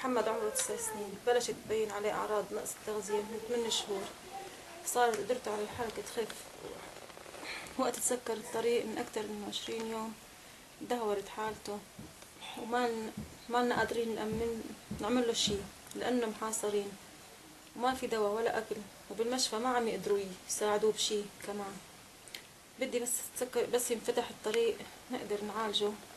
محمد عمره 9 سنين، بلشت تبين عليه أعراض نقص التغذية من 8 شهور، صار قدرته على الحركة تخف. وقت تسكر الطريق من أكثر من 20 يوم دهورت حالته، وما لنا قادرين نعمل له شيء لأنه محاصرين وما في دواء ولا أكل، وبالمشفى ما عم يقدروا يساعدوه بشيء كمان. بدي بس ينفتح الطريق نقدر نعالجه